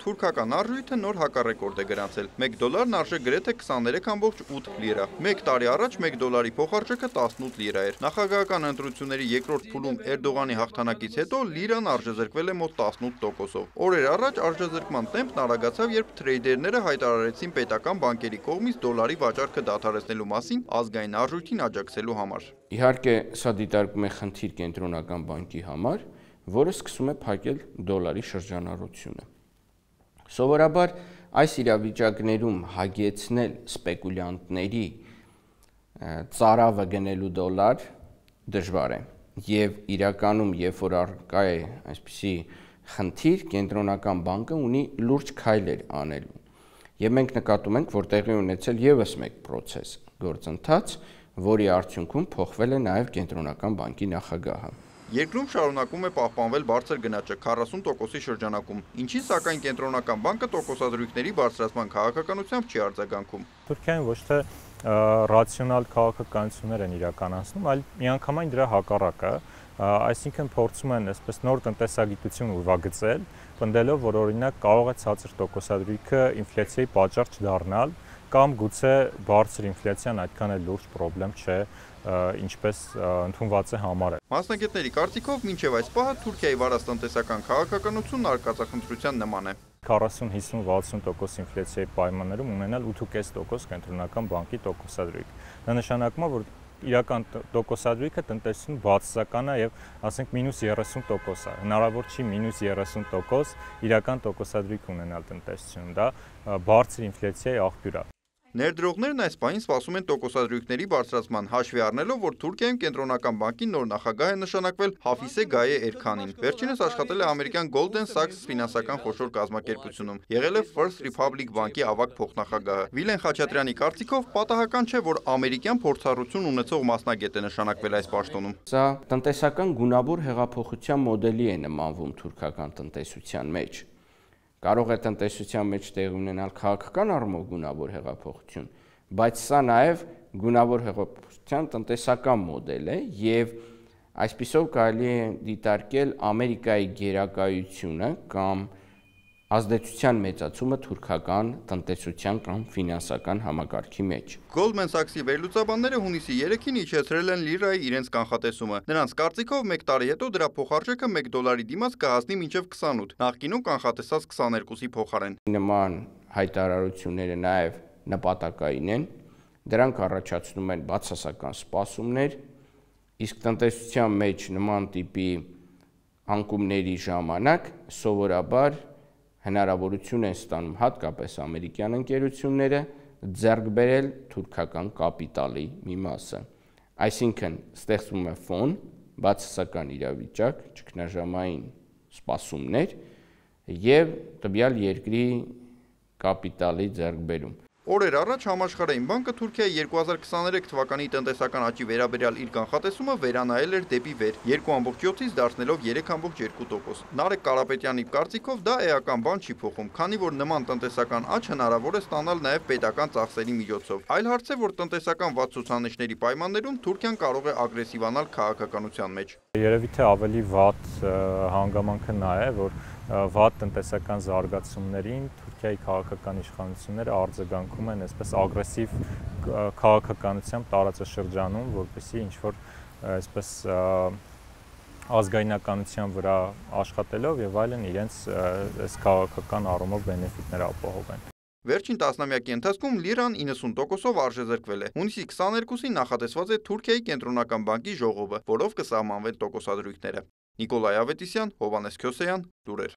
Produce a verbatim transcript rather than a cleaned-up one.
Թուրքական արժույթը նոր հակառեկորդ է գրանցել. մեկ դոլարն արժե գրեթե քսաներեք ամ ութ լիրա. մեկ տարի առաջ մեկ դոլարի փոխարժեքը տասնութ լիրա էր. Նախագահական ընտրությունների երկրորդ փուլում Էրդողանի հաղթանակից հետո լիրան արժեզրկվել է մոտ տասնութ տոկոսով. Օրեր առաջ արժեզրկման տեմպն արագացավ, երբ թրեյդերները հայտարարեցին պետական բանկերի կողմից դոլարի վաճառքը դադարեցնելու մասին ազգային արժույթին աջակցելու համար։ Իհարկե, սա դիտարկում է խնդիր կենտրոնական բանկի համար, որը սկսում է փակել դոլարի շրջանառությունը։ Սովորաբար այս իրավիճակներում հագեցնել սպեկուլյանտների ծարավը գնելու դոլար դժվար է եւ իրականում, երբ որ արկա է այսպիսի խնդիր, կենտրոնական բանկը ունի լուրջ քայլեր անելու։ Եվ մենք նկատում ենք, որ տեղի ունեցել եւս մեկ process գործընթաց, որի արդյունքում փոխվել է նաև կենտրոնական բանկի նախագահը։ Երկրում շարունակում է պահպանվել բարձր գնաճը քառասուն տոկոսի շրջանակում, ինչին սակայն կենտրոնական բանկը տոկոսադրույքների բարձրացման քաղաքականությամբ չի արձագանքում։ Թուրքիայում ոչ թե ռացիոնալ քաղաքականություններ են իրականացնում, այլ միանգամայն դրա հակառակը, այսինքն փորձում են այսպես նոր տնտեսագիտություն ուրվագծել, պնդելով, որ օրինակ կարող է ցածր տոկոսադրույքը ինֆլյացիայի պատճառ չդառնալ, կամ գուցե բարձր ինֆլյացիան այդքան էլ լուրջ պրոբլեմ չէ, ինչպես ընդունված է համարել։ Մասնագետների կարծիքով մինչև այս պահը Թուրքիայի վարաստնտեսական քաղաքականությունն արկածախնդրության նման է։ քառասուն հիսուն վաթսուն տոկոս ինֆլյացիայի պայմաններում ունենալ ութ տոկոս կենտրոնական բանկի տոկոսադրույք։ Դա նշանակում է, որ իրական տոկոսադրույքը տնտեսություն բացասական է եւ ասենք մինուս երեսուն տոկոս է։ Հնարավոր չի մինուս երեսուն տոկոս իրական տոկոսադրույք ունենալ տնտեսություն, դա բարձր ինֆլյացիայի աղբյուր է։ Ներդրողներն այս պահին սպասում են տոկոսադրույքների բարձրացման, հաշվի առնելով, որ Թուրքիայում կենտրոնական բանկի նոր նախագահ է նշանակվել Հաֆիսե Գայե Էրքանին։ Վերջինս աշխատել է ամերիկյան Golden Sachs ֆինանսական խոշոր կազմակերպությունում, եղել է First Republic բանկի ավագ փոխնախագահը։ Վիլեն Խաչատրյանի կարծիքով պատահական չէ, որ ամերիկյան փորձառություն ունեցող մասնագետ է նշանակվել այս պաշտոնում։ Սա տնտեսական գունավոր հեղափոխության մոդելի է նմանվում թուրքական տնտեսության մեջ։ Կարող է տնտեսության մեջ տեղի ունենալ քաղաքական առումով գունավոր հեղափոխություն, բայց սա նաև գունավոր հեղափոխության տնտեսական մոդել է եւ այսպիսով կարելի է դիտարկել Ամերիկայի գերակայությունը կամ ազդեցության մեծացումը թուրքական տնտեսության կամ ֆինանսական համակարգի մեջ։ Goldman Sachs-ի վերլուծաբանները հունիսի երեքին իջեցրել են լիրայի իրենց կանխատեսումը։ Նրանց կարծիքով մեկ տարի հետո դրա փոխարժեքը մեկ դոլարի դիմաց կհասնի մինչև քսանութ, նախկինում կանխատեսած քսաներկուսի փոխարեն։ Նման հայտարարությունները նաև նպատակային են, դրանք առաջացնում են բացասական սպասումներ, իսկ տնտեսության մեջ նման տիպի անկումների ժամանակ սովորաբար հնարավորություն են ստանում հատկապես ամերիկյան ընկերությունները ձեռք բերել թուրքական կապիտալի մի մասը։ Այսինքն ստեղծվում է ֆոն, բացասական իրավիճակ, ճգնաժամային սպասումներ եւ տվյալ երկրի կապիտալի ձեռքբերում։ Օրեր առաջ համաշխարհային բանկը Թուրքիայի երկու հազար քսաներեք թվականի տնտեսական աճի վերաբերյալ իր կանխատեսումը վերանայել էր դեպի վեր երկու ամ ութ տոկոս-ից դարձնելով երեք ամ երկու տոկոս։ Նարեկ Կարապետյանի կարծիքով դա էական բան չի փոխում, քանի որ նման տնտեսական աճ հնարավոր է ստանալ նաև պետական ծախսերի միջոցով։ Այլ հարց է, որ տնտեսական վատ ցուցանիշների պայմաններում Թուրքիան կարող է ագրեսիվանալ քաղաքականության մեջ։ Երևի թե ավելի վատ հանգամանքը նա է, որ վատ տնտեսական զարգացումներին Թուրքիայի քաղաքական իշխանությունները արձագանքում են այսպես ագրեսիվ քաղաքականությամբ տարածաշրջանում, որպեսզի ինչ-որ այսպես ազգայնականության վրա աշխատելով եւ այլն իրենց այս քաղաքական առումով բենեֆիտներ ապահովեն։ Վերջին տասնամյակի ընթացքում լիրան իննսուն տոկոսով արժեզրկվել է։ Հունիսի քսաներկուսին նախատեսված է Թուրքիայի կենտրոնական բանկի ժողովը, որով կսահմանվեն տոկոսադրույքները։ Նիկոլայ Ավետիսյան, Հովհաննես Քյոսեյան, լուրեր։